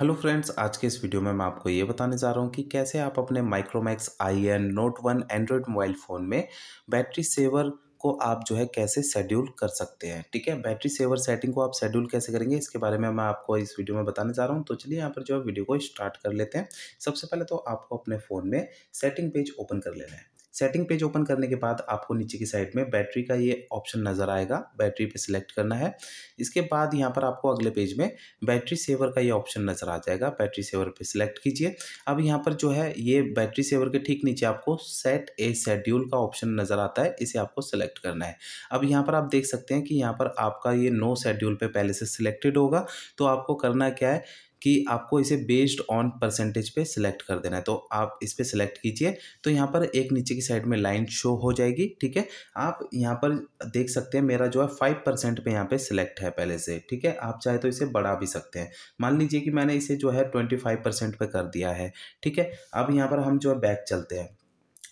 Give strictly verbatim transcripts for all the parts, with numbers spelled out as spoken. Hello friends, आज के इस वीडियो में मैं आपको ये बताने जा रहा हूँ कि कैसे आप अपने Micromax I N note one Android mobile phone में बैटरी सेवर को आप जो है कैसे शेड्यूल कर सकते हैं। ठीक है, बैटरी सेवर सेटिंग को आप शेड्यूल कैसे करेंगे इसके बारे में मैं आपको इस वीडियो में बताने जा रहा हूँ। तो चलिए यहाँ पर जो है वीडियो को स्टार्ट कर लेते हैं। सबसे पहले तो आपको अपने फ़ोन में सेटिंग पेज ओपन कर लेना है। सेटिंग पेज ओपन करने के बाद आपको नीचे की साइड में बैटरी का ये ऑप्शन नज़र आएगा, बैटरी पे सिलेक्ट करना है। इसके बाद यहाँ पर आपको अगले पेज में बैटरी सेवर का ये ऑप्शन नज़र आ जाएगा, बैटरी सेवर पे सिलेक्ट कीजिए। अब यहाँ पर जो है ये बैटरी सेवर के ठीक नीचे आपको सेट ए शेड्यूल का ऑप्शन नज़र आता है, इसे आपको सिलेक्ट करना है। अब यहाँ पर आप देख सकते हैं कि यहाँ पर आपका ये नो शेड्यूल पर पहले से सिलेक्टेड होगा। तो आपको करना क्या है कि आपको इसे बेस्ड ऑन परसेंटेज पे सिलेक्ट कर देना है। तो आप इस पर सिलेक्ट कीजिए तो यहाँ पर एक नीचे की साइड में लाइन शो हो जाएगी। ठीक है, आप यहाँ पर देख सकते हैं मेरा जो है फाइव परसेंट पर यहाँ पे सिलेक्ट है पहले से। ठीक है, आप चाहे तो इसे बढ़ा भी सकते हैं। मान लीजिए कि मैंने इसे जो है ट्वेंटी फाइव परसेंट पर कर दिया है। ठीक है, अब यहाँ पर हम जो है बैक चलते हैं।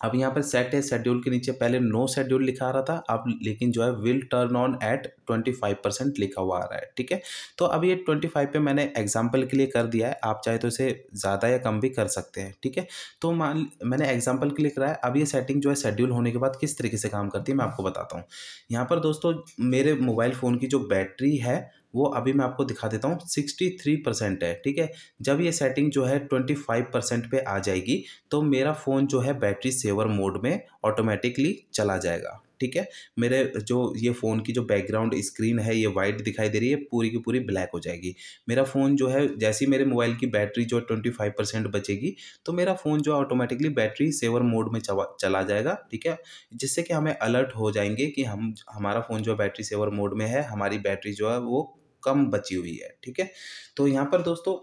अब यहाँ पर सेट ए शेड्यूल के नीचे पहले नो शेड्यूल लिखा आ रहा था, अब लेकिन जो है will turn on at twenty five percent लिखा हुआ आ रहा है। ठीक है, तो अब ये ट्वेंटी फाइव पे मैंने एग्जांपल के लिए कर दिया है, आप चाहे तो इसे ज़्यादा या कम भी कर सकते हैं। ठीक है, तो मान मैंने एग्जांपल के लिए कराया। अब ये सेटिंग जो है शेड्यूल होने के बाद किस तरीके से काम करती है मैं आपको बताता हूँ। यहाँ पर दोस्तों मेरे मोबाइल फ़ोन की जो बैटरी है वो अभी मैं आपको दिखा देता हूँ, सिक्सटी थ्री परसेंट है। ठीक है, जब ये सेटिंग जो है ट्वेंटी फाइव परसेंट पे आ जाएगी तो मेरा फ़ोन जो है बैटरी सेवर मोड में ऑटोमेटिकली चला जाएगा। ठीक है, मेरे जो ये फ़ोन की जो बैकग्राउंड स्क्रीन है ये वाइट दिखाई दे रही है, पूरी की पूरी ब्लैक हो जाएगी। मेरा फ़ोन जो है जैसे ही मेरे मोबाइल की बैटरी जो ट्वेंटी फाइव परसेंट बचेगी तो मेरा फ़ोन जो है ऑटोमेटिकली बैटरी सेवर मोड में चला जाएगा। ठीक है, जिससे कि हमें अलर्ट हो जाएंगे कि हम हमारा फ़ोन जो है बैटरी सेवर मोड में है, हमारी बैटरी जो है वो कम बची हुई है। ठीक है, तो यहाँ पर दोस्तों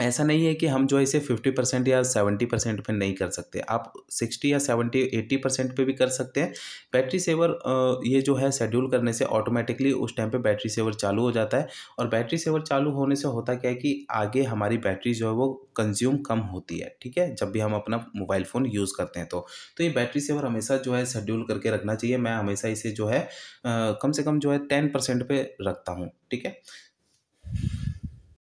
ऐसा नहीं है कि हम जो इसे फिफ्टी परसेंट या सेवेंटी परसेंट पे नहीं कर सकते, आप सिक्सटी या सेवेंटी, एटी परसेंट पे भी कर सकते हैं। बैटरी सेवर ये जो है शेड्यूल करने से ऑटोमेटिकली उस टाइम पे बैटरी सेवर चालू हो जाता है। और बैटरी सेवर चालू होने से होता क्या है कि आगे हमारी बैटरी जो है वो कंज्यूम कम होती है। ठीक है, जब भी हम अपना मोबाइल फ़ोन यूज़ करते हैं तो तो ये बैटरी सेवर हमेशा जो है शेड्यूल करके रखना चाहिए। मैं हमेशा इसे जो है कम से कम जो है टेन परसेंट पे रखता हूँ। ठीक है,